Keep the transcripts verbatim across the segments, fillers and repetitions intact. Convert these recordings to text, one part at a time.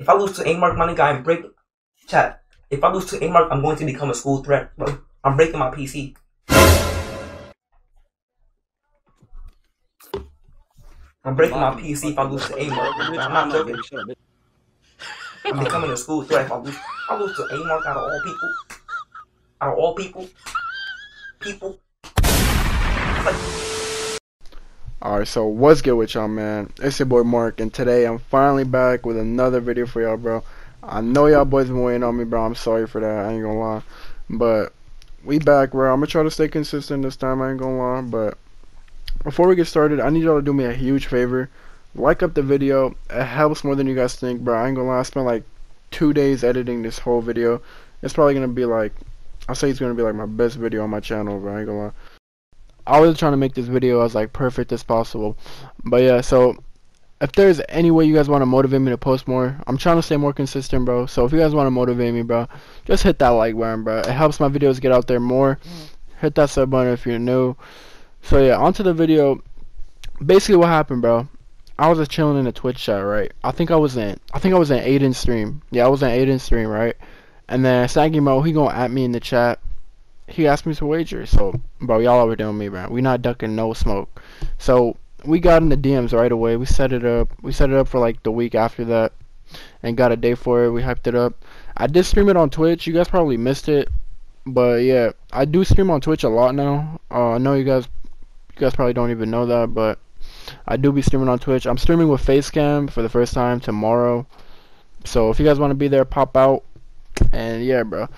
If I lose to Amark, my nigga, I'm breaking. Chat. If I lose to Amark, I'm going to become a school threat, bro. I'm breaking my P C. I'm breaking my P C if I lose to Amark. I'm not joking. I'm becoming a school threat if I lose. If I lose to Amark out of all people. Out of all people. People. Alright, so what's good with y'all, man? It's your boy Mark, and today I'm finally back with another video for y'all, bro. I know y'all boys been waiting on me, bro. I'm sorry for that, I ain't gonna lie. But we back, bro. I'm gonna try to stay consistent this time, I ain't gonna lie. But before we get started, I need y'all to do me a huge favor. Like up the video. It helps more than you guys think, bro. I ain't gonna lie. I spent like two days editing this whole video. It's probably gonna be like, I'll say it's gonna be like my best video on my channel, bro. I ain't gonna lie. I was trying to make this video as like perfect as possible, but yeah. So if there's any way you guys want to motivate me to post more, I'm trying to stay more consistent, bro. So if you guys want to motivate me, bro, just hit that like button, bro. It helps my videos get out there more. Hit that sub button if you're new. So yeah, onto the video. Basically, what happened, bro? I was just chilling in a Twitch chat, right? I think I was in. I think I was in Aiden's stream. Yeah, I was in Aiden's stream, right? And then Saggy Mo, he gonna at me in the chat. He asked me to wager, so bro, y'all overdoing me, bro. We not ducking no smoke. So we got in the D Ms right away. We set it up. We set it up for like the week after that, and got a day for it. We hyped it up. I did stream it on Twitch. You guys probably missed it, but yeah, I do stream on Twitch a lot now. Uh, I know you guys, you guys probably don't even know that, but I do be streaming on Twitch. I'm streaming with Facecam for the first time tomorrow. So if you guys want to be there, pop out. And yeah, bro.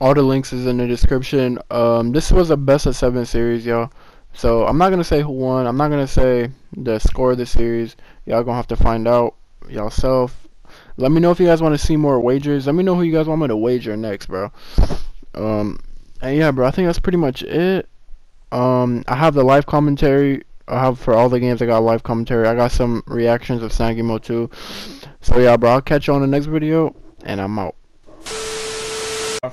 All the links is in the description. Um, this was a best of seven series, y'all. So I'm not gonna say who won. I'm not gonna say the score of the series. Y'all gonna have to find out yourself. Let me know if you guys want to see more wagers. Let me know who you guys want me to wager next, bro. Um, and yeah, bro. I think that's pretty much it. Um, I have the live commentary. I have for all the games. I got live commentary. I got some reactions of Saggy Mo too. So yeah, bro. I'll catch you on the next video, and I'm out.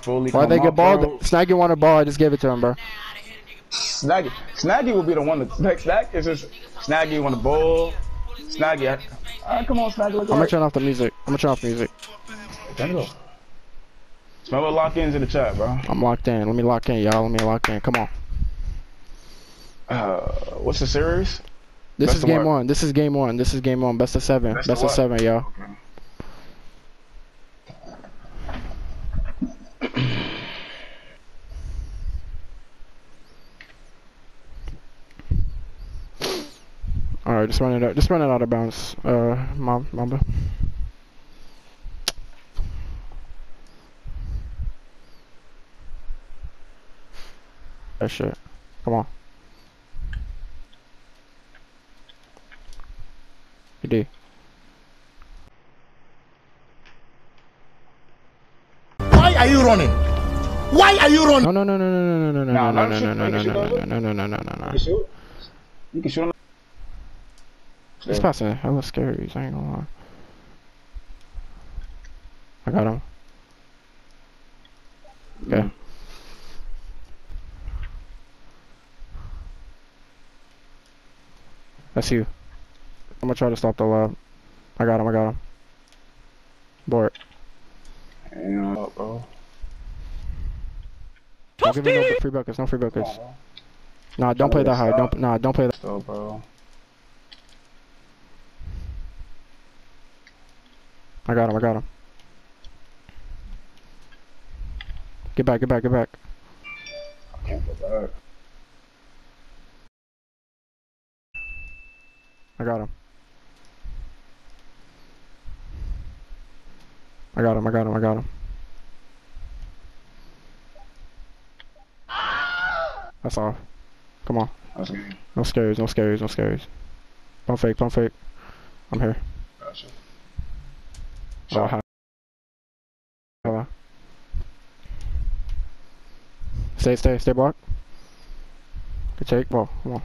Why'd they get balled? Snaggy wanted a ball, I just gave it to him, bro. Snaggy. Snaggy will be the one that's next. Snack is just Snaggy want a ball. Snaggy. Alright, come on, Snaggy. I'm gonna turn off the music. I'm gonna turn off the music. Remember lock ins in the chat, bro. I'm locked in. Let me lock in, y'all. Let me lock in. Come on. Uh, what's the series? This is game one. This is game one. This is game one. Best of seven. Best of seven, y'all. Alright, just run it out. Just run it out of bounds, uh, Mamba. That shit. Come on. You do. Why are you running? Why are you running? No, no, no, no, no, no, no, no, no, no, no, no, no, no, no, no, no, no. You can shoot. This pass is hella scary, I ain't gonna lie. I got him. Okay. Mm. That's you. I'm gonna try to stop the lob. I got him, I got him. Board. Hang up, bro. Don't give me no free buckets, no free buckets. Oh, nah, don't play that high. Don't, nah, don't play that. Still, bro. I got him, I got him. Get back, get back, get back. I can't get back. I got him. I got him, I got him, I got him. That's off. Come on. No scaries, no scaries, no scaries. Don't fake, don't fake. I'm here. Gotcha. Oh, hello. Stay, stay, stay blocked. Good take, bro. Come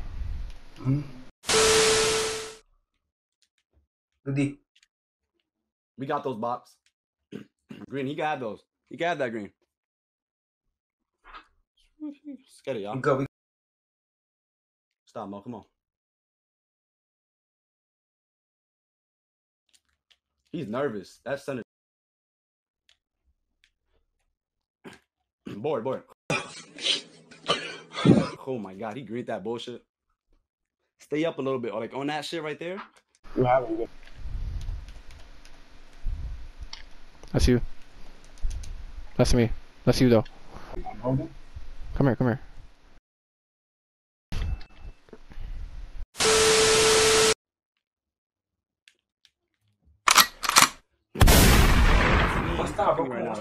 on. Good. We got those bops. Green, he got those. He got that green. Let's get it, y'all. Go. Stop, Mo. Come on. He's nervous. That's center. board, board. Oh my god, he greened that bullshit. Stay up a little bit, or like on that shit right there. You have it. That's you. That's me. That's you though. Come here, come here. Right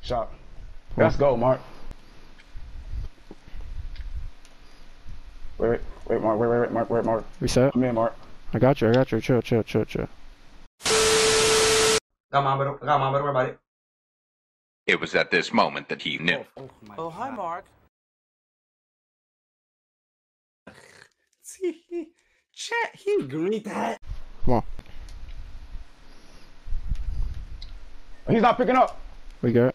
Shot. Let's go, Mark. Wait, wait, wait, Mark, wait, wait, wait, Mark, wait, Mark. Reset. Come in, Mark. I got you, I got you. Chill, chill, chill, chill. Come on, bro. Come on, bro. Worry about it. It was at this moment that he knew. Oh, oh, oh hi, Mark. See, he, chat, he agreed that. Come on. He's not picking up. We got it.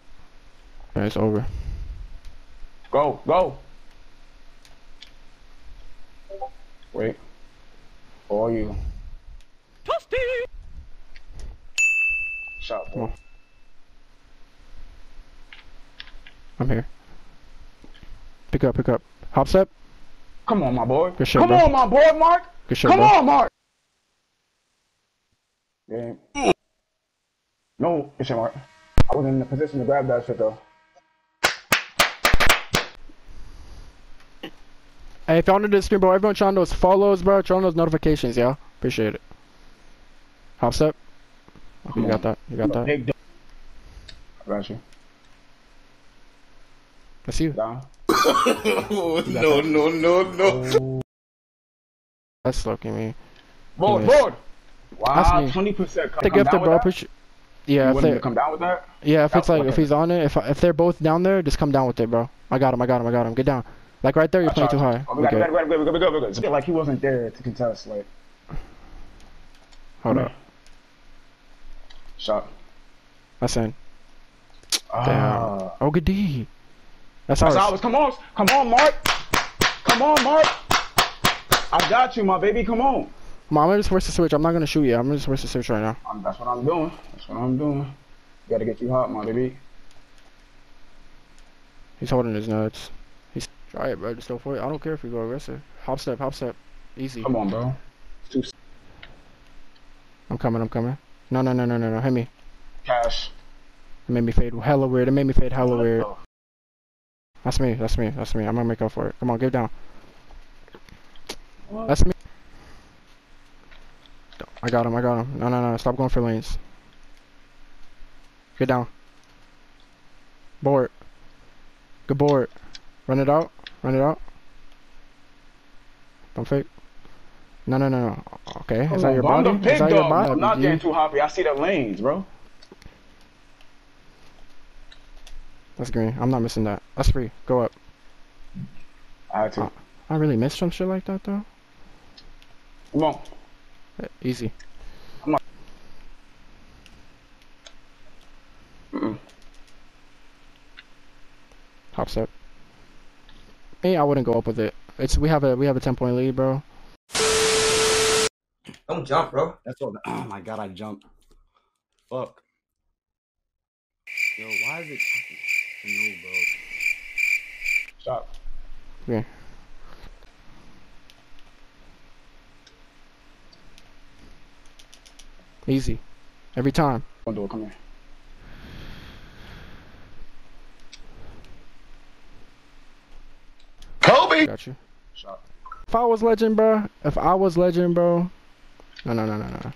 Right, it's over. Go, go. Wait. Who are you? Toasty. Shot. Boy. I'm here. Pick up, pick up. Hop step. Come on, my boy. Good shit, Come bro. on, my boy, Mark. Good shit, Come bro. on, Mark. Damn. Yeah. No, it's Mark. I wasn't in a position to grab that shit though. Hey, if y'all under the screen, bro, everyone turn on those follows, bro. Turn on those notifications, y'all. Appreciate it. Hop step. Okay, you got that. You got that. I got you. That's you. Down. no, that. no, no, no, no. That's looking me. Board, board. Wow, twenty percent. Take up the bro. Push. Yeah, you if they come down with that. Yeah, if That's it's like if he's on it, if if they're both down there, just come down with it, bro. I got him, I got him, I got him. Get down. Like right there, you're I playing too high. Oh, we got it, we got it, we got it, we got it. Like he wasn't there to contest, like. Hold up. Shot. That's in. Ah. Damn. Oh, good D. That's ours. That's ours. Come on, come on, Mark. Come on, Mark. I got you, my baby. Come on. Mom, I'm just worse to switch. I'm not gonna shoot you. I'm just worse to switch right now. Um, that's what I'm doing. That's what I'm doing. Gotta get you hot, my baby. He's holding his nuts. He's try it, bro. Just go for it. I don't care if you go aggressive. Hop step, hop step, easy. Come on, bro. Two. I'm coming. I'm coming. No, no, no, no, no, no. Hit me. Cash. It made me fade hella weird. It made me fade hella weird. That's me. That's me. That's me. I'm gonna make up for it. Come on, get down. What? That's me. I got him, I got him. No, no, no, stop going for lanes. Get down. Board. Good board. Run it out. Run it out. Don't fake. No, no, no, no. Okay, is that your body? I'm the pig, dog. I'm not getting too hoppy. I see the lanes, bro. That's green. I'm not missing that. That's free. Go up. I had to. I really missed some shit like that, though. Come on. Easy. I'm not. Mm-mm. Hop step. Hey, I wouldn't go up with it. It's we have a we have a ten point lead, bro. Don't jump, bro. That's all. Oh my god, I jumped. Fuck. Yo, why is it? No, bro. Stop. Yeah. Easy. Every time. Come on, come here. Kobe! Got you. Shot. If I was legend, bro. If I was legend, bro. No, no, no, no, no.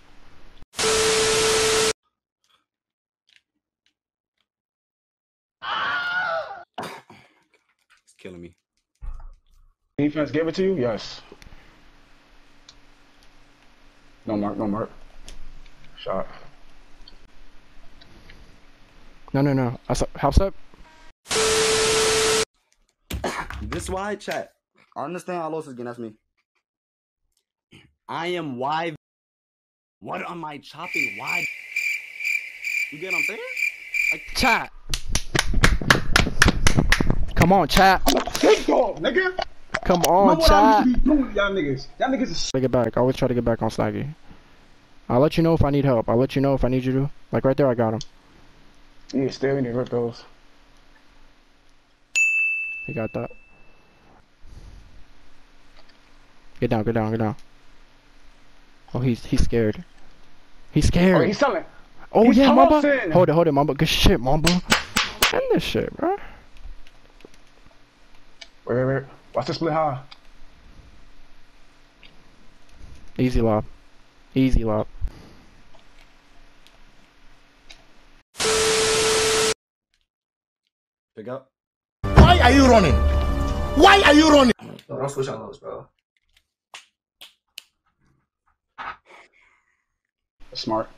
It's killing me. Defense gave it to you? Yes. No, Mark, no, Mark. Shot. No, no, no. I saw, house up. This wide chat. I understand I lost this game. That's me. I am wide. What am I chopping wide? You get what I'm saying? Like chat. Come on, chat. Take off, nigga. Come on, chat. I used to be doing y'all niggas. Y'all niggas is. Take it back. I always try to get back on Saggy. I'll let you know if I need help. I'll let you know if I need you to. Like right there, I got him. Yeah, still need to rip those. He got that. Get down, get down, get down. Oh, he's he's scared. He's scared. Oh, he's coming. Oh, he's yeah, tossing. Mamba. Hold it, hold it, Mamba. Good shit, Mamba. End this shit, bro. Wait, wait, wait. Watch the split high. Easy lob. Easy lob. Pick up. Why are you running? Why are you running? No, don't switch on those, bro. Smart.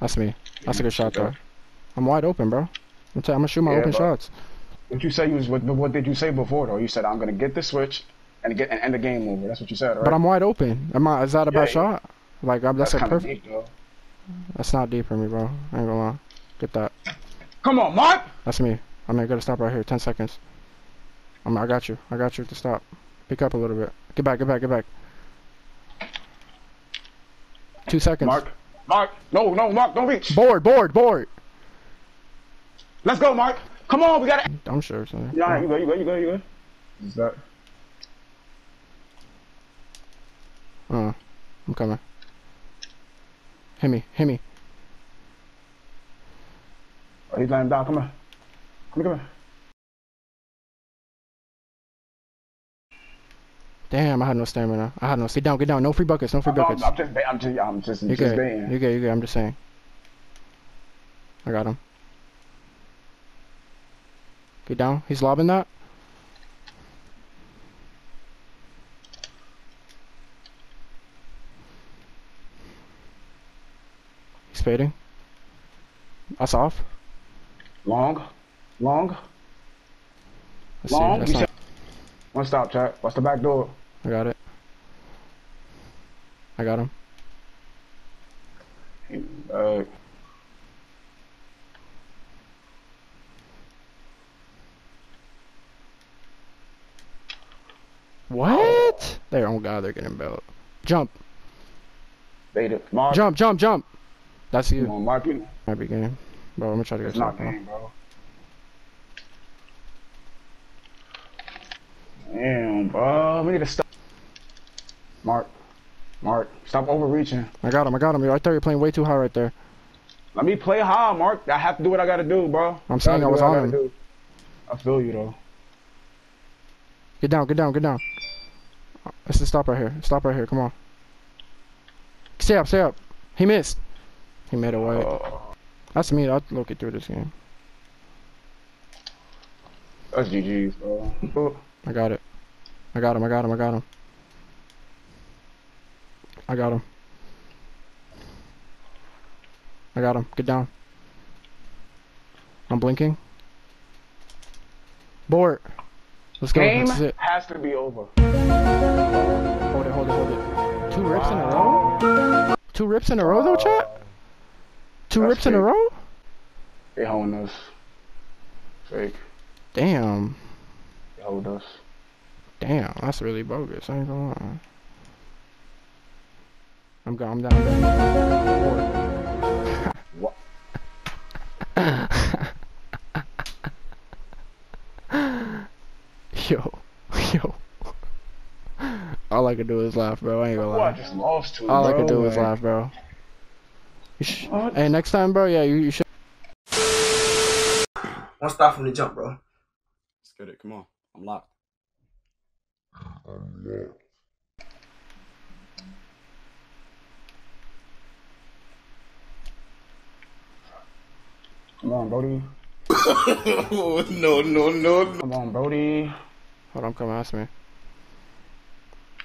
That's me. That's a good shot, though. I'm wide open, bro. I'm, t I'm gonna shoot my yeah, open shots. What you say you was what, what did you say before though? You said I'm gonna get the switch and get and end the game over. That's what you said, right? But I'm wide open. Am I? Is that a yeah, bad yeah. shot? Like I'm, that's, that's a perfect. Deep, that's not deep for me, bro. I ain't gonna lie. Get that. Come on, Mark. That's me. I'm gonna gotta stop right here. Ten seconds. I'm. I got you. I got you to stop. Pick up a little bit. Get back. Get back. Get back. Two seconds. Mark. Mark, no, no, Mark, don't reach. Board, board, board. Let's go, Mark. Come on, we gotta. I'm sure. So. Yeah, right, you go, you go, you go, you go. What's that? Uh, I'm coming. Hit me, hit me. Oh, he's laying down. Come on, come on, come on. Damn, I had no stamina. I had no. Sit down, get down. No free buckets. No free buckets. I'm, I'm just, I'm just, I'm just, you just baiting. You good? You good? I'm just saying. I got him. Get down. He's lobbing that. He's fading. That's off. Long, long, Let's long. See. That's not... One stop, chat. What's the back door? I got it. I got him. Uh, what? They're oh god, they're getting built. Jump. They did. Mark. Jump, jump, jump. That's you. On, Mark, you. Might be game, bro. I'm gonna try to get something. It's not game, bro. Damn, bro. We need to stop. Mark. Mark. Stop overreaching. I got him. I got him. I thought you were playing way too high right there. Let me play high, Mark. I have to do what I got to do, bro. I'm saying I was on him. I feel you, though. Get down. Get down. Get down. Let's just stop right here. Stop right here. Come on. Stay up. Stay up. He missed. He made a way. Oh. That's me. I'll look it through this game. That's G G's, bro. I got it. I got him, I got him, I got him. I got him. I got him. Get down. I'm blinking. Board. Let's go. Game This is it. Has to be over. Hold it, hold it, hold it. Two rips wow. in a row? Two rips in a row, though, chat? Two That's rips fake. in a row? They holding us. Fake. Damn. Hold us. Damn, that's really bogus. I ain't gonna lie. I'm gone. I'm down. I'm down. What? yo, yo. All I could do is laugh, bro. I ain't gonna lie. Oh, I just lost to him, All bro, I could do man. is laugh, bro. Hey, next time, bro. Yeah, you, you should. One stop from the jump, bro. Let's get it. Come on. I'm locked. I'm locked. Come on, Brody. oh, no, no, no. Come on, Brody. Hold on, come ask me.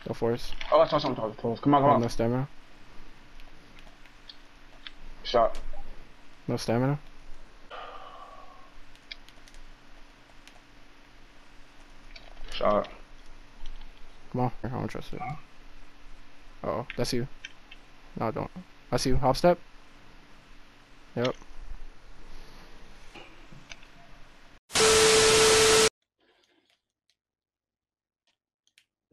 Go force. Oh, I saw something close. Come on, come on. No stamina. Shot. No stamina. Shot. Come on, I don't trust it. Uh oh, that's you. No, I don't. That's you. Hop step. Yep.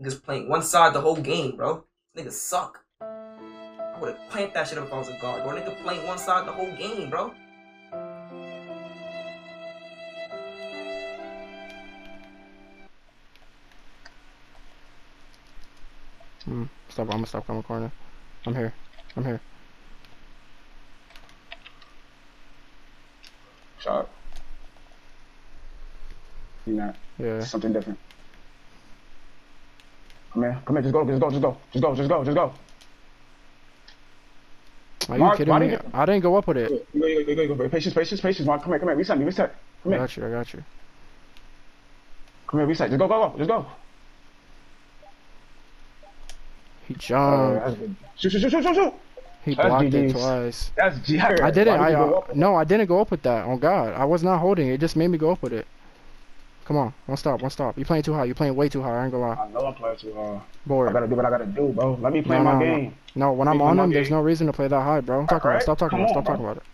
Niggas playing one side the whole game, bro. Niggas suck. I would've clamped that shit up if I was a guard, bro. Nigga playing one side the whole game, bro. Mm, stop, I'm gonna stop on the corner. I'm here. I'm here. Shot. You know. Yeah. Something different. Come here. Come here. Just go. Just go. Just go. Just go. Just go. Just go. Are you Mark, kidding me? Didn't you... I didn't go up with it. Go, go, go, go, go. Patience, patience, patience, Mark. Come here. Come here. Reset me. Reset. Come here. I got you. I got you. Come here. Reset. Just go. Go. Go. Just go. He jumped. Uh, shoot, shoot, shoot, shoot, shoot, shoot. He that's blocked G Gs. It twice. That's G. I didn't. Why did I, uh, no, I didn't go up with that. Oh, God. I was not holding it. It just made me go up with it. Come on. One stop. One stop. You're playing too high. You're playing way too high. I ain't gonna lie. I know I'm playing too high. Bored. I gotta do what I gotta do, bro. Let me play no, my no, game. No, no when Let I'm on them, game. There's no reason to play that high, bro. Talk right. about it. Stop talking Come about it. Stop on, talking bro. about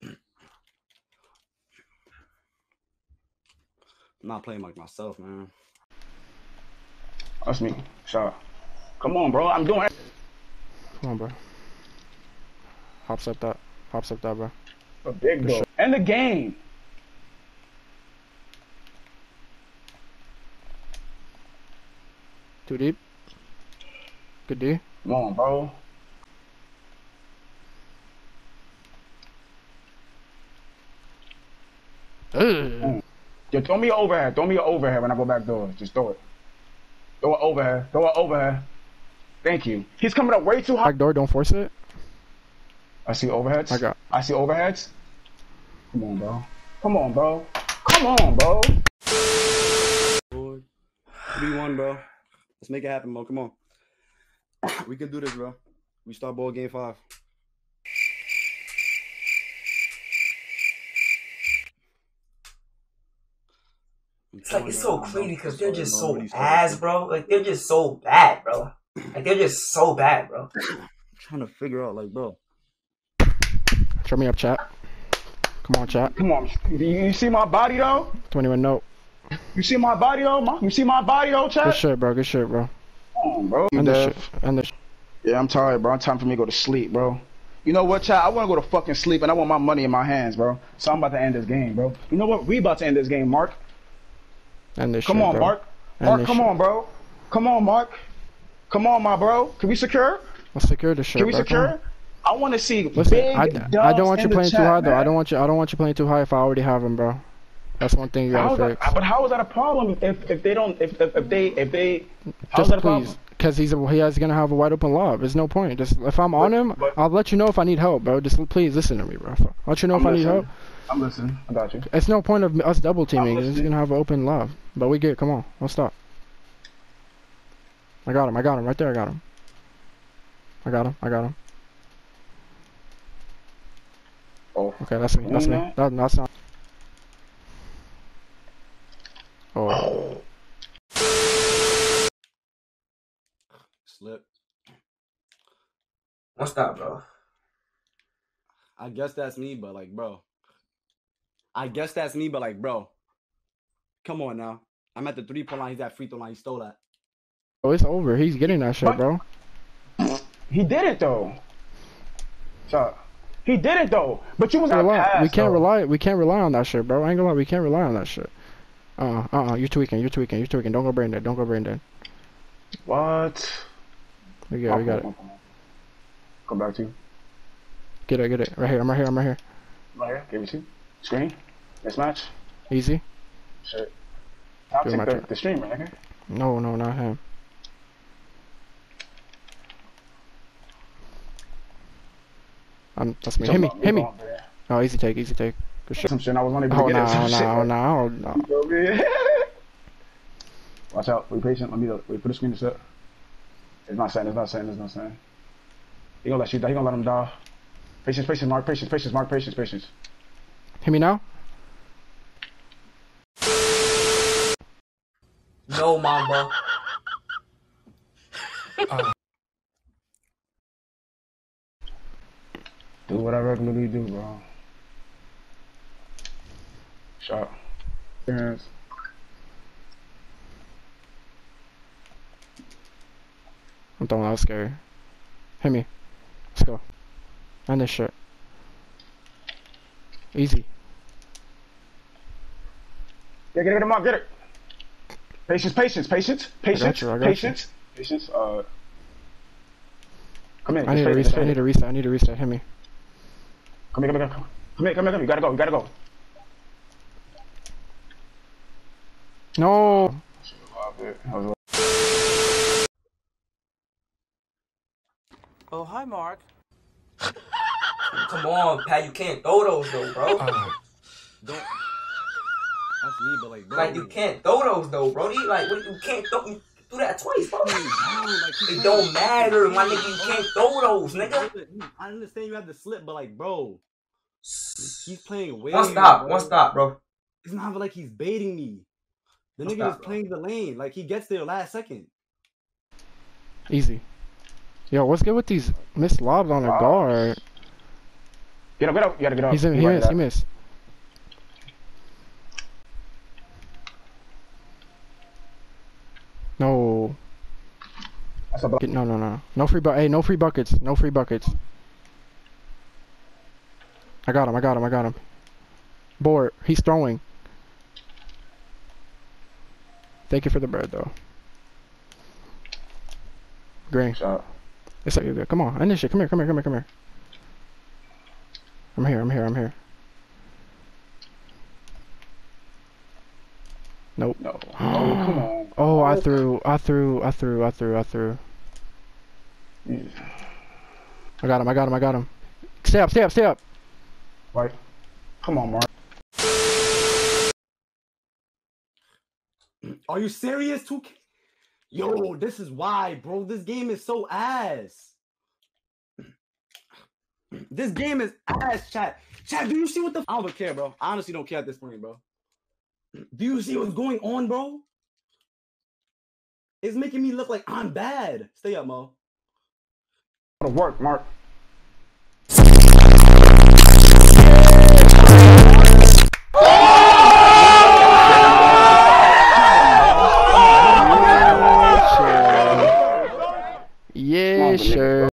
it. I'm not playing like myself, man. That's me. Shot. Come on, bro. I'm doing it. Come on, bro. Hops up that. Hops up that, bro. A big goal. End the game. Too deep. Good D. Come on, bro. Ugh. Yo, throw me over here. Throw me over here when I go back door. Just throw it. Throw it over here. Throw it over here. Thank you. He's coming up way too high. Back door. Don't force it. I see overheads. I got. I see overheads. Come on, bro. Come on, bro. Come on, bro. three one, bro. Let's make it happen, bro. Come on. We can do this, bro. We start ball game five. It's like it's so crazy because they're just so ass, bro. Like they're just so bad, bro. Like they're just so bad, bro. I'm trying to figure out, like, bro. Turn me up, chat. Come on, chat. Come on. Do you see my body, though? twenty-one, no. You see my body, though? Ma? You see my body, though, chat? Good shit, bro. Good shit, bro. Come on, bro. And this shit. And this shit. Yeah, I'm tired, bro. It's time for me to go to sleep, bro. You know what, chat? I want to go to fucking sleep, and I want my money in my hands, bro. So I'm about to end this game, bro. You know what? We about to end this game, Mark. And this come shit, on, bro. Mark. And Mark, come shit. on, bro. Come on, Mark. Come on, my bro. Can we secure? Let's secure this shit, Can we bro. secure? I want to see Listen, big I, dubs I don't want you playing chat, too high, man. though. I don't want you. I don't want you playing too high if I already have them, bro. That's one thing you gotta fix. That, but how is that a problem if if they don't if if, if they if they? How's that a problem? Because he's a, he has gonna have a wide open lob. There's no point. Just if I'm on him, but, I'll let you know if I need help, bro. Just please listen to me, bro. I'll let you know I'm if listening. I need help. I'm listening. I got you. It's no point of us double teaming. He's gonna have an open lob, but we good. Come on, let's stop. I got him. I got him right there. I got him. I got him. I got him. Oh. Okay, that's me. That's me. That, that's not. Oh. Slip. What's that, bro? I guess that's me, but like, bro. I guess that's me, but like, bro. Come on now. I'm at the three point line. He's at free throw line. He stole that. Oh, it's over. He's getting that shit, bro. He did it though. Shut. He did it though, but you was out pass. We can't though. rely. We can't rely on that shit, bro. I ain't gonna lie. We can't rely on that shit. Uh, uh, uh. You're tweaking. You're tweaking. You're tweaking. Don't go Brandon. Don't go Brandon. What? We got. We got it. Come back to you. Get it. Get it. Right here. I'm right here. I'm right here. Right here. Give me two. Screen. Mismatch. Easy. Shit. I'll take the, the stream right here. No, no, not him. I'm, that's me. Hit me, hit me. Oh, easy take, easy take. Good shit. Some shit. I was on oh, no, some no, shit, no, no, no, no. Watch out. Be patient. Let me look. Wait, put the screen to set. It's not saying. It's not saying. It's not saying. He gonna let you die. He gonna let him die. Patience, patience, Mark. Patience, patience, Mark. Patience, patience. Hit me now. No, Mamba. uh. Do what I regularly do, bro. Shot. Experience. I'm throwing out scary. Hit me. Let's go. End this shit. Easy. Yeah, get it, get him off, get it. Patience, patience, patience, patience, you, patience, you. patience. Uh, come in. I need, a reset, I need a reset. I need a reset. Hit me. Come here, come here, come here, come here, come here, come here. You gotta go. You gotta go. No. Oh, hi, Mark. Come on, Pat. You can't throw those, though, bro. Uh, don't. That's me, but like, bro, like you can't throw those though, Brody. Like, what? You can't throw. You do that twice, bro. It don't matter, my nigga. You can't throw those, nigga. I understand you have to slip, but like, bro, he's playing way. One stop, bro. one stop, bro. It's not like he's baiting me. The one nigga stop, is playing bro. the lane. Like he gets there last second. Easy. Yo, what's good with these missed lobs on the wow. guard? Get up, get up. You gotta get up. He's in. He, he missed. He missed. No. That's a bucket. No, no, no. No free buckets. Hey, no free buckets. No free buckets. I got him. I got him. I got him. Board. He's throwing. Thank you for the bread, though. Green. Shot. It's like you're good. Come on. End this shit. Come here. Come here. Come here. Come here. I'm here. I'm here. I'm here. Nope. No. Oh, come on. Oh, I threw, I threw, I threw, I threw, I threw. I got him, I got him, I got him. Stay up, stay up, stay up. Right. Come on, Mark. Are you serious, two K? Yo, this is why, bro. This game is so ass. This game is ass, chat. Chat, do you see what the f- I don't care, bro. I honestly don't care at this point, bro. Do you see what's going on, bro? It's making me look like I'm bad. Stay up, Mo. It'll work, Mark.